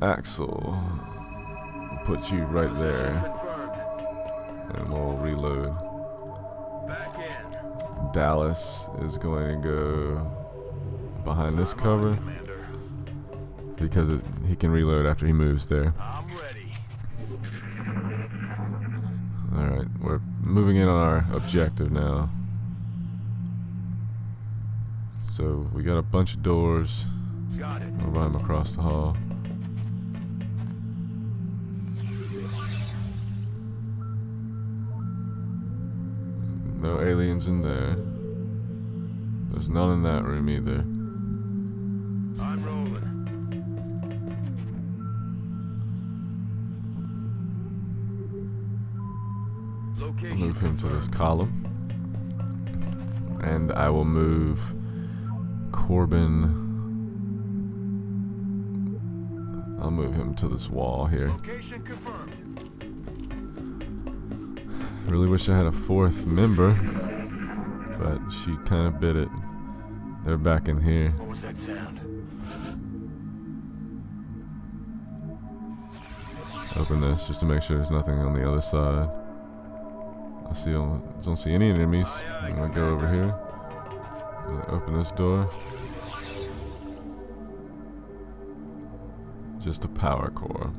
Axel, we'll put you right there. And we'll reload. Dallas is going to go behind this cover because it, he can reload after he moves there. Alright, we're moving in on our objective now. So we got a bunch of doors. Got it. We'll run them across the hall. No aliens in there. There's none in that room either. I'm rolling. I'll move him to this column, and I will move Corbin. I'll move him to this wall here. Really wish I had a fourth member, but she kind of bit it. They're back in here. What was that sound? Open this just to make sure there's nothing on the other side. I see, I don't see any enemies. I'm gonna go over here. open this door. Just a power core.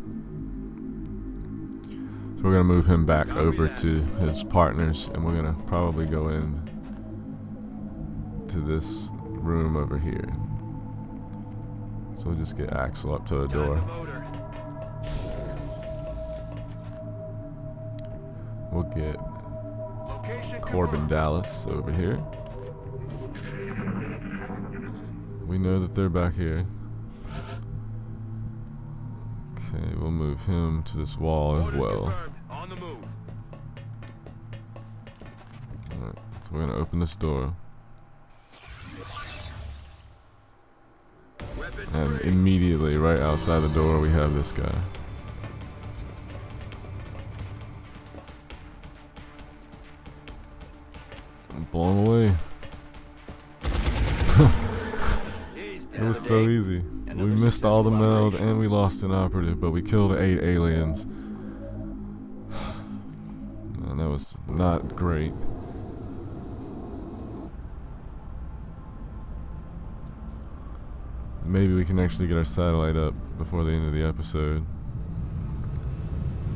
So we're gonna move him back over to his partners, and we're gonna probably go in to this room over here. So we'll just get Axel up to a door. We'll get Corbin Dallas over here. We know that they're back here. Okay, we'll move him to this wall as well. Alright, so we're gonna open this door. And immediately, right outside the door, we have this guy. Blown away. It was so easy. We missed all the meld and we lost an operative, but we killed eight aliens. And that was not great. Maybe we can actually get our satellite up before the end of the episode.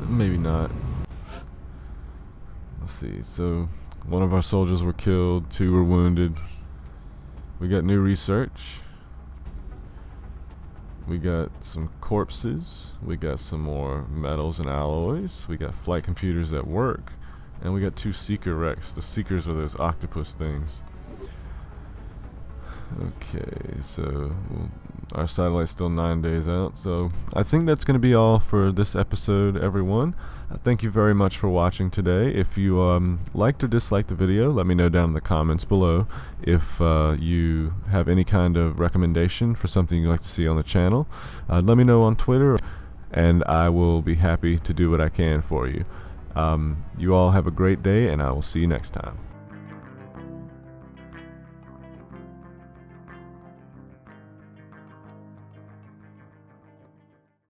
Maybe not. Let's see, so one of our soldiers were killed, two were wounded. We got new research. We got some corpses. We got some more metals and alloys. We got flight computers that work. And we got two seeker wrecks. The seekers are those octopus things. Okay, so our satellite's still nine days out. So I think that's going to be all for this episode, everyone. Uh, thank you very much for watching today. If you um, liked or disliked the video, let me know down in the comments below. If uh, you have any kind of recommendation for something you'd like to see on the channel, uh, let me know on Twitter, and I will be happy to do what I can for you. Um, you all have a great day, and I will see you next time.